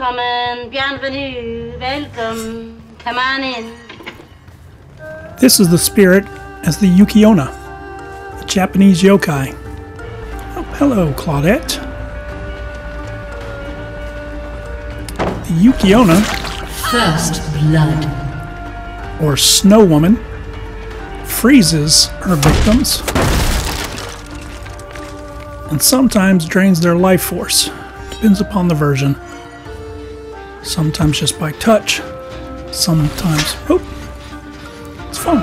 Come in, bienvenue, welcome, come on in. This is the spirit as the Yuki-Onna, a Japanese yokai. Oh, hello, Claudette. The Yuki-Onna, first blood, or Snow Woman, freezes her victims and sometimes drains their life force. Depends upon the version. Sometimes just by touch, sometimes, oh, it's fun,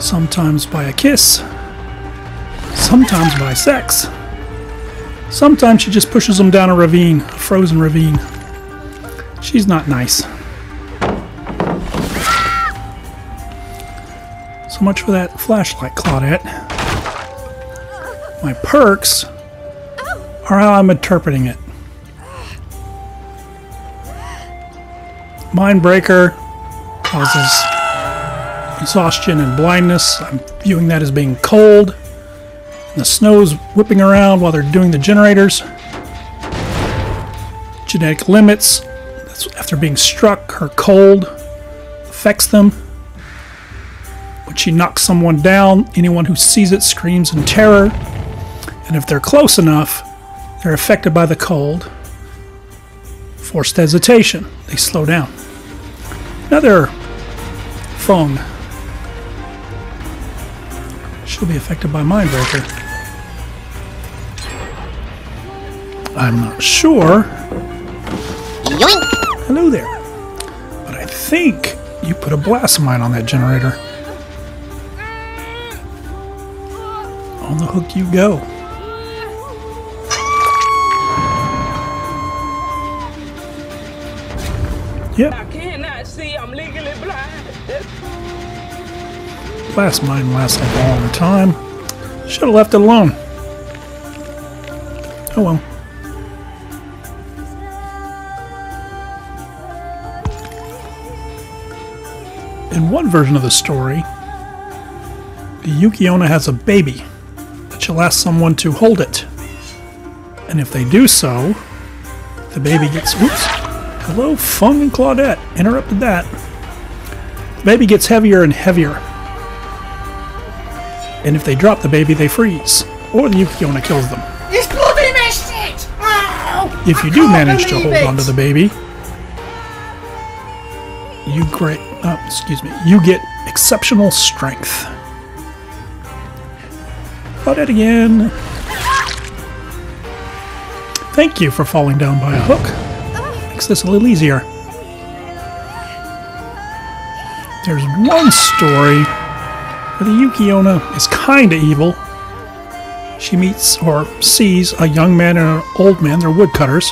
sometimes by a kiss, sometimes by sex, sometimes she just pushes them down a ravine, a frozen ravine. She's not nice. So much for that flashlight, Claudette. My perks are how I'm interpreting it. Mindbreaker causes exhaustion and blindness. I'm viewing that as being cold. The snow's whipping around while they're doing the generators. Genetic limits. That's after being struck, her cold affects them. When she knocks someone down, anyone who sees it screams in terror. And if they're close enough, they're affected by the cold. Forced hesitation. They slow down. Another Feng. She'll be affected by Mindbreaker. I'm not sure. Yoink. Hello there. But I think you put a blast mine on that generator. On the hook you go. Yep. I cannot see. I'm legally blind. Last mine lasted a long time. Should have left it alone. Oh well. In one version of the story, the Yuki-Onna has a baby that she'll ask someone to hold it. And if they do so, the baby gets... Whoops. Hello, Feng and Claudette. Interrupted that. The baby gets heavier and heavier. And if they drop the baby, they freeze. Or the Yuki-Onna kills them. This bloody message! Oh, if you do manage to hold onto the baby, you get exceptional strength. Claudette again. Thank you for falling down by a hook. Makes this a little easier. There's one story where the Yuki-Onna is kinda evil. She meets or sees a young man and an old man. They're woodcutters.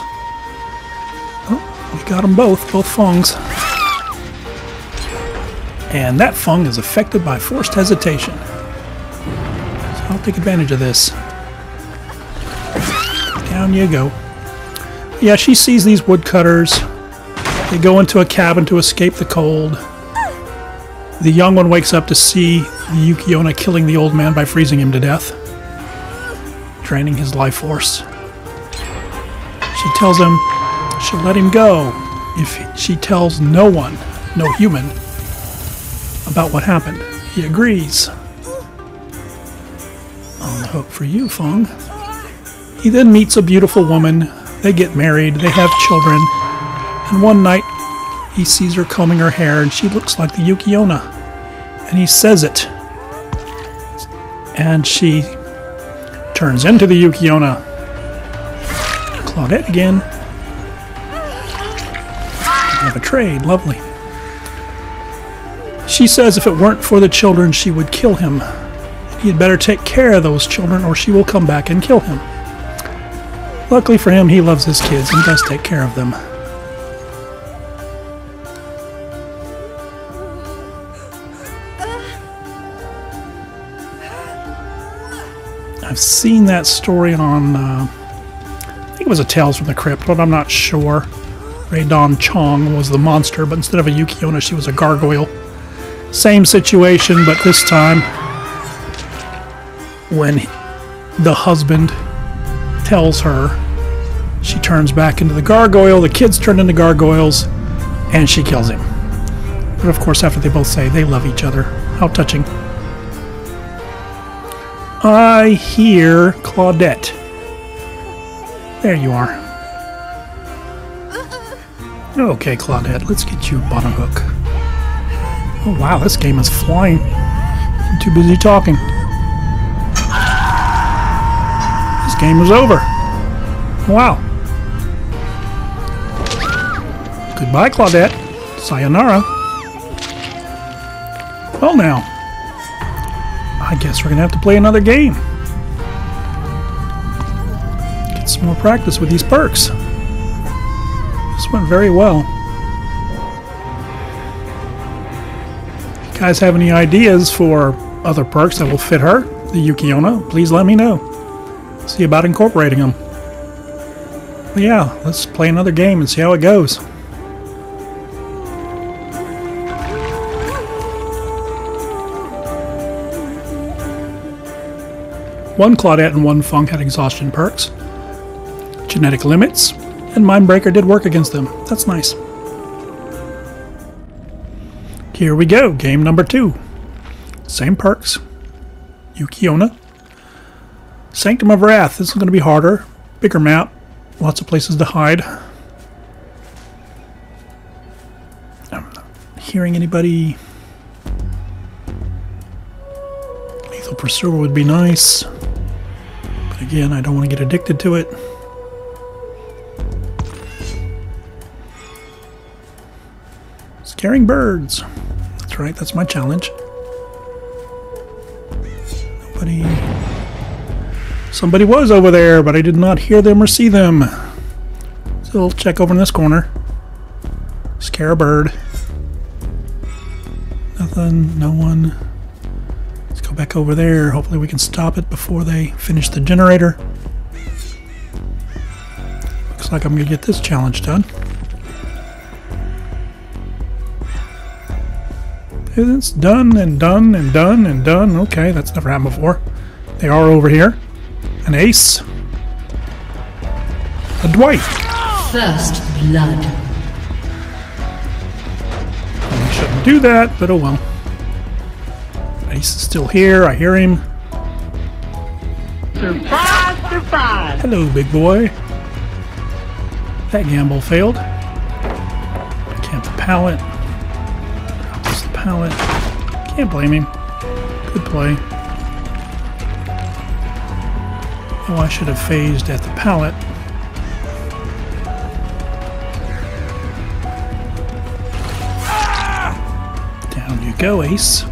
Oh, we got them both Fengs. And that Feng is affected by forced hesitation. So I'll take advantage of this. Down you go. Yeah, she sees these woodcutters. They go into a cabin to escape the cold. The young one wakes up to see the Yuki-Onna killing the old man by freezing him to death, draining his life force. She tells him she'll let him go if she tells no one, no human, about what happened. He agrees. On the hook for you, Feng. He then meets a beautiful woman. They get married, they have children, and one night he sees her combing her hair and she looks like the Yuki-Onna. And he says it. And she turns into the Yuki-Onna. Claudette again. We have a trade, lovely. She says if it weren't for the children, she would kill him. He'd better take care of those children or she will come back and kill him. Luckily for him, he loves his kids and does take care of them. I've seen that story on, I think it was a Tales from the Crypt, but I'm not sure. Raydon Chong was the monster, but instead of a Yuki-Onna, she was a gargoyle. Same situation, but this time, when the husband tells her She turns back into the gargoyle, the kids turn into gargoyles, and she kills him. But of course, after they both say they love each other. How touching. I hear Claudette. There you are. Okay, Claudette, let's get you bottom hook. Oh wow, this game is flying. I'm too busy talking. This game is over. Wow. Goodbye, Claudette. Sayonara. Well now, I guess we're gonna have to play another game. Get some more practice with these perks. This went very well. If you guys have any ideas for other perks that will fit her, the Yuki-Onna, please let me know. See about incorporating them. But yeah, let's play another game and see how it goes. One Claudette and one Feng had exhaustion perks, genetic limits, and Mindbreaker did work against them. That's nice. Here we go, game number 2. Same perks. Yuki-Onna. Sanctum of Wrath. This is going to be harder. Bigger map. Lots of places to hide. I'm not hearing anybody. Lethal Pursuer would be nice. Again, I don't want to get addicted to it. Scaring birds. That's right, that's my challenge. Nobody. Somebody was over there, but I did not hear them or see them. So we'll check over in this corner. Scare a bird. Nothing, no one. Back over there. Hopefully we can stop it before they finish the generator. Looks like I'm gonna get this challenge done. And it's done and done and done and done. Okay, that's never happened before. They are over here. An Ace. A Dwight. First blood. I shouldn't do that, but oh well. Ace is still here. I hear him. Surprise! Surprise! Hello, big boy. That gamble failed. I can't the pallet. Drops the pallet. Can't blame him. Good play. Oh, I should have phased at the pallet. Ah! Down you go, Ace.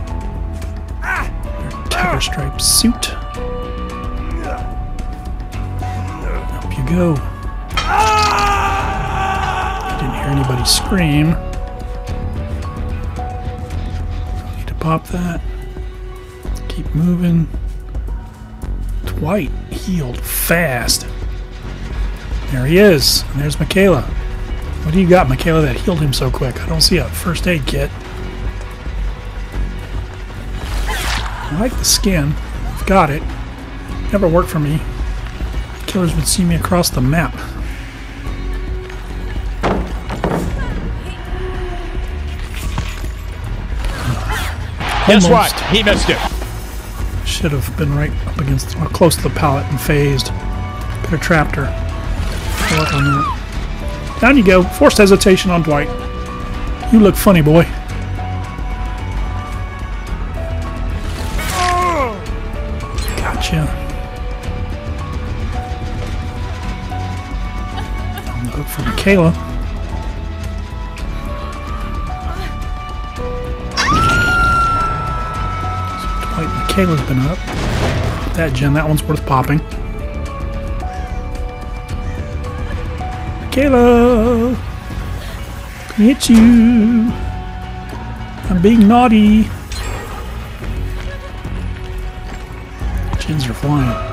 Striped suit. Up you go. I didn't hear anybody scream. Need to pop that. Keep moving. Dwight healed fast. There he is. And there's Mikaela. What do you got, Mikaela, that healed him so quick? I don't see a first aid kit. I like the skin. I've got it. Never worked for me. Killers would see me across the map. That's right. He missed it. Should have been right up against, or close to the pallet and phased. Could have trapped her. Down you go. Forced hesitation on Dwight. You look funny, boy. On the hook for Mikaela. So Dwight and Mikaela's been up. That gen, that one's worth popping. Mikaela! Can hit you! I'm being naughty! Gens are flying.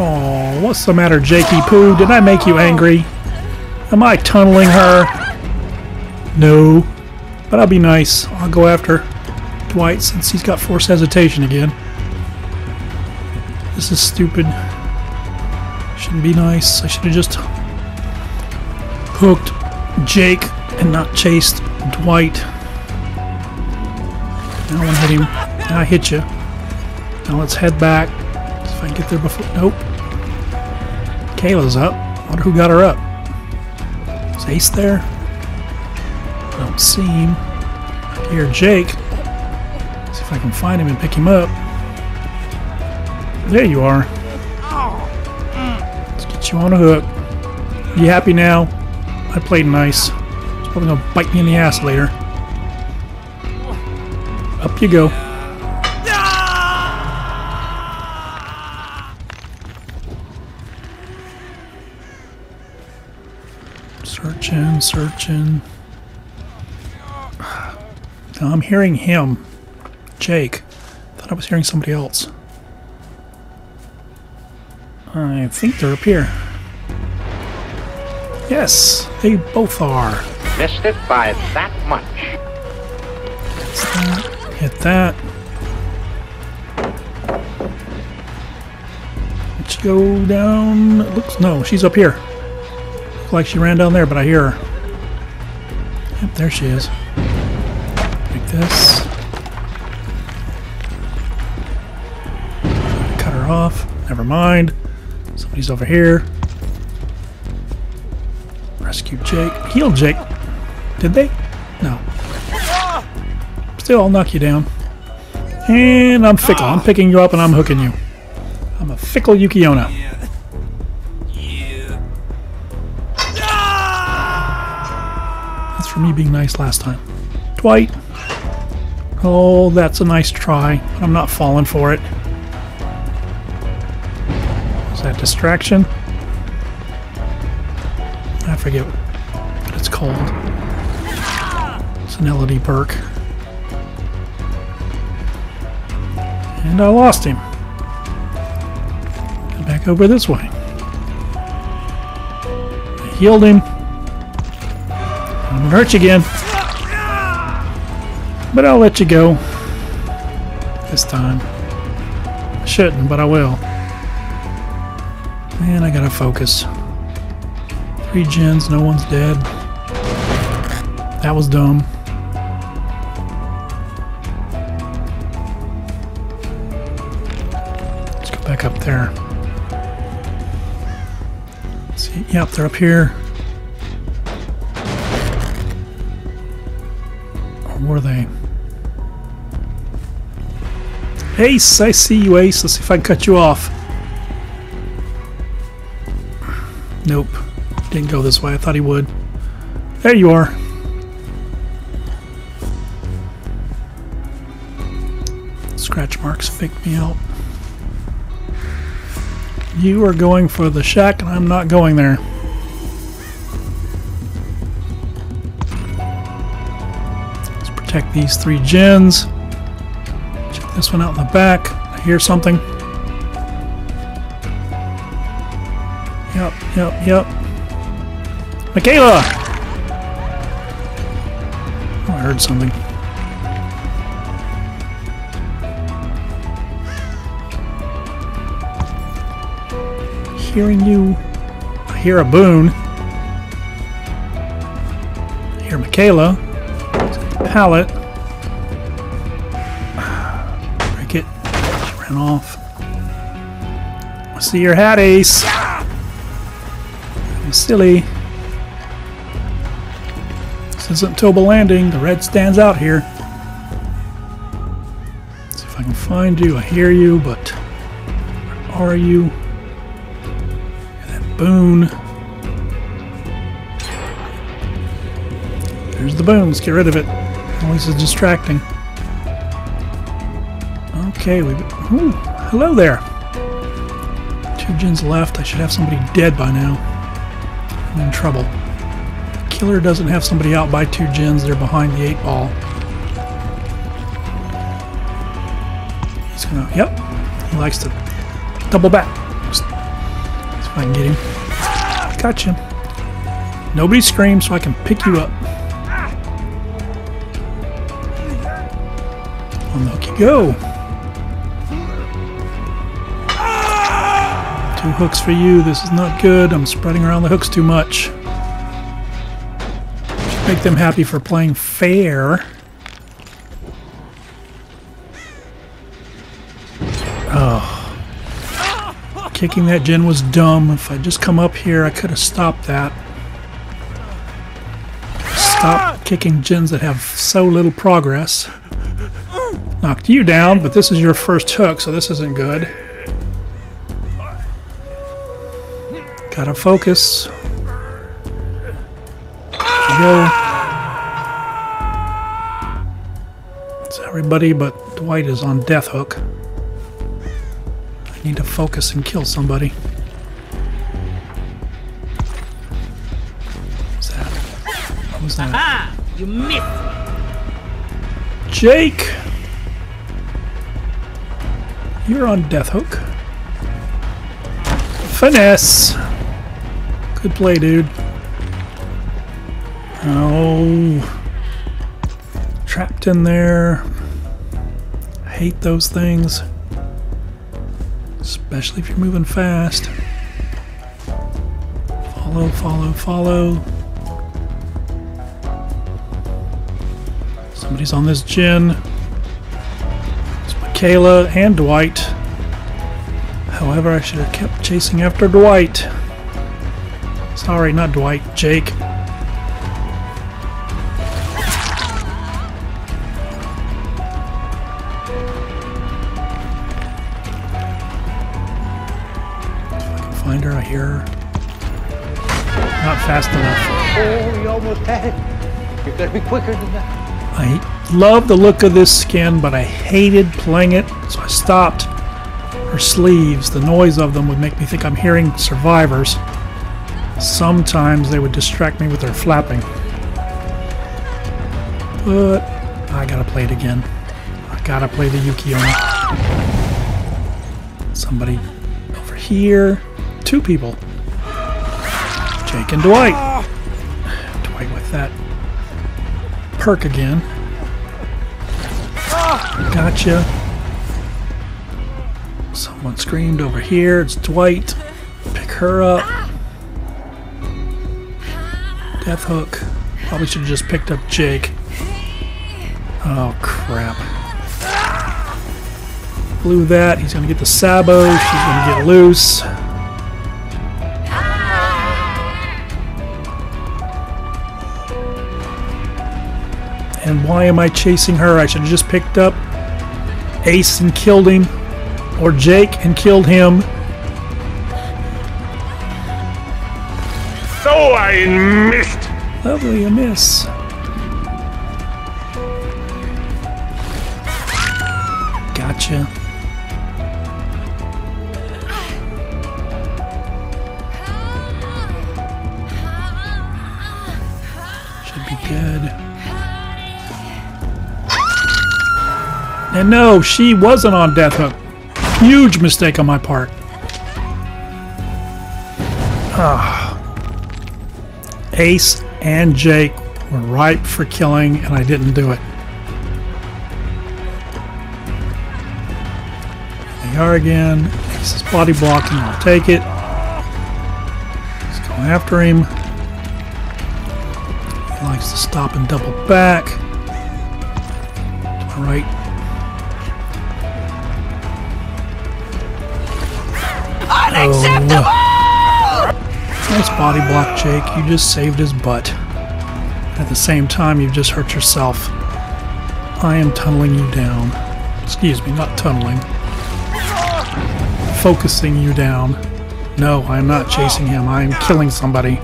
Oh, what's the matter, Jakey Poo? Did I make you angry? Am I tunneling her? No, but I'll be nice. I'll go after Dwight since he's got forced hesitation again. This is stupid. Shouldn't be nice. I should have just hooked Jake and not chased Dwight. That one hit him. I hit you. Now let's head back. See if I can get there before. Nope. Kayla's up. I wonder who got her up. Is Ace there? I don't see him. Here, Jake. See if I can find him and pick him up. There you are. Let's get you on a hook. Are you happy now? I played nice. It's probably gonna bite me in the ass later. Up you go. Searching, searching. Now I'm hearing him. Jake. Thought I was hearing somebody else. I think they're up here. Yes, they both are. Missed it by that much. That's that. Hit that. Let's go down. It looks no, she's up here. Looks like she ran down there, but I hear her. Yep, there she is. Like this. Cut her off. Never mind. Somebody's over here. Rescue Jake. Heal Jake. Did they? No. Still, I'll knock you down. And I'm fickle. I'm picking you up and I'm hooking you. I'm a fickle Yuki-Onna. That's for me being nice last time. Dwight. Oh, that's a nice try. I'm not falling for it. Is that distraction? I forget what it's called. It's an LED perk. And I lost him. Go back over this way. I healed him. I'm gonna hurt you again. But I'll let you go. This time. I shouldn't, but I will. Man, I gotta focus. 3 gens, no one's dead. That was dumb. Let's go back up there. Let's see, yep, they're up here. Or were they? Ace, I see you, Ace. Let's see if I can cut you off. Nope. Didn't go this way. I thought he would. There you are. Scratch marks faked me out. You are going for the shack and I'm not going there. Let's protect these 3 gens. Check this one out in the back. I hear something. Yep, yep, yep. Mikaela! Oh, I heard something. Hearing you. I hear a boon. I hear Mikaela. Pallet. Break it. She ran off. I see your hat, Ace. Silly. This isn't Toba Landing. The red stands out here. Let's see if I can find you. I hear you, but where are you? That boon. There's the boon. Let's get rid of it. Always is distracting. Okay, we. Ooh, hello there. 2 gens left. I should have somebody dead by now. In trouble. The killer doesn't have somebody out by 2 gens, they're behind the 8 ball. He's gonna, yep, he likes to double back. Let's see if I can get him. Gotcha. Nobody screams, so I can pick you up. On the hook you go. Two hooks for you. This is not good. I'm spreading around the hooks too much. Just make them happy for playing fair. Oh. Kicking that gen was dumb. If I'd just come up here, I could have stopped that. Stop kicking gens that have so little progress. Knocked you down, but this is your first hook, so this isn't good. Gotta focus. There you go. It's everybody but Dwight is on death hook. I need to focus and kill somebody. What's that? What was that? Aha! You missed! Jake! You're on death hook. Finesse! Good play, dude. Oh. Trapped in there. I hate those things. Especially if you're moving fast. Follow, follow, follow. Somebody's on this gen. It's Mikaela and Dwight. However, I should have kept chasing after Dwight. Sorry, not Dwight, Jake. I hear her. Not fast enough. Oh, you almost had it. You've got to be quicker than that. I love the look of this skin, but I hated playing it, so I stopped. Her sleeves, the noise of them would make me think I'm hearing survivors. Sometimes they would distract me with their flapping. But I gotta play it again. I gotta play the Yuki-Onna. Somebody over here. Two people. Jake and Dwight. Dwight with that perk again. Gotcha. Someone screamed over here. It's Dwight. Pick her up. Death hook. Probably should have just picked up Jake. Oh, crap. Blew that. He's going to get the sabo. She's going to get loose. And why am I chasing her? I should have just picked up Ace and killed him, or Jake and killed him. So I missed. Lovely, a miss. Gotcha. Should be good. And no, she wasn't on death hook. Huge mistake on my part. Ace and Jake were ripe for killing, and I didn't do it. There they are again. Ace is body blocking. I'll take it. Let's go after him. He likes to stop and double back. All right. Unacceptable! Oh. Nice body block, Jake. You just saved his butt. At the same time, you've just hurt yourself. I am tunneling you down. Excuse me, not tunneling. Focusing you down. No, I am not chasing him. I am killing somebody.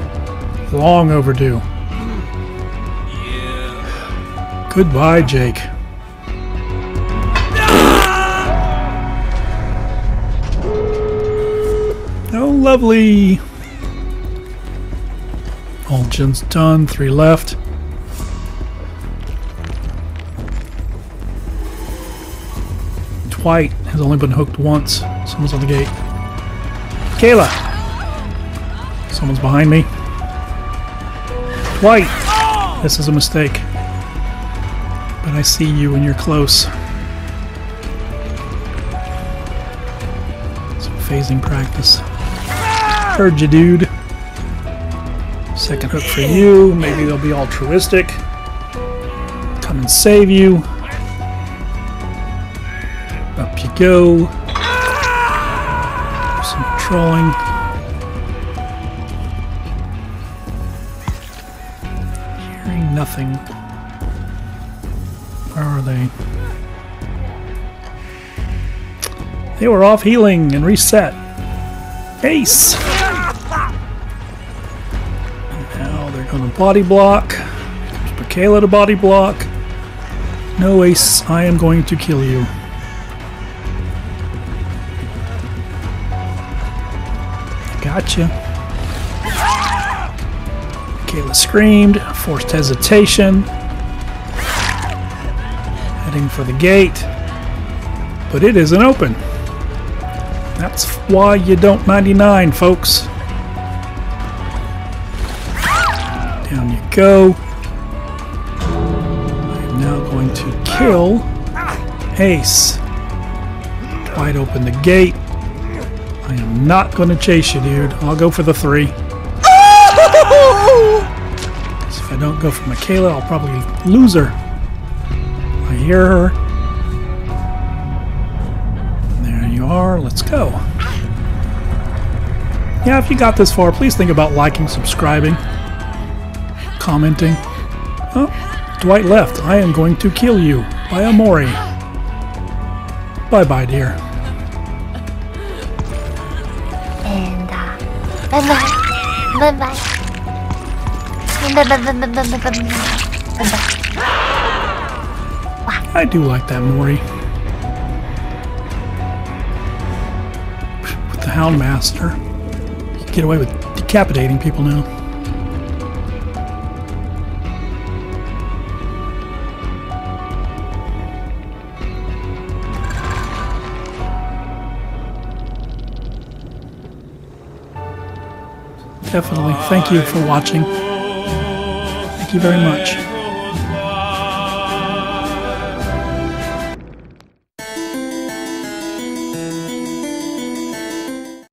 Long overdue. Yeah. Goodbye, Jake. Lovely. All gens done. 3 left. Dwight has only been hooked once. Someone's on the gate. Kayla. Someone's behind me. Dwight. This is a mistake. But I see you when you're close. Some phasing practice. Heard you, dude. Second hook for you. Maybe they'll be altruistic. Come and save you. Up you go. Do some trolling. Hearing nothing. Where are they? They were off healing and reset. Ace! Now they're going to body block. There's Mikaela to body block. No, Ace, I am going to kill you. Gotcha. Mikaela screamed. Forced hesitation. Heading for the gate. But it isn't open. That's why you don't 99, folks. Down you go. I'm now going to kill Ace. Wide open the gate. I am not going to chase you, dude. I'll go for the 3. So if I don't go for Mikaela, I'll probably lose her. I hear her. Let's go. Yeah, if you got this far, please think about liking, subscribing, commenting. Oh, Dwight left. I am going to kill you. Bye, Mori. Bye-bye, dear. And, bye-bye. Bye-bye. Bye-bye. I do like that, Mori. Houndmaster. You can get away with decapitating people now. Definitely. Thank you for watching. Thank you very much.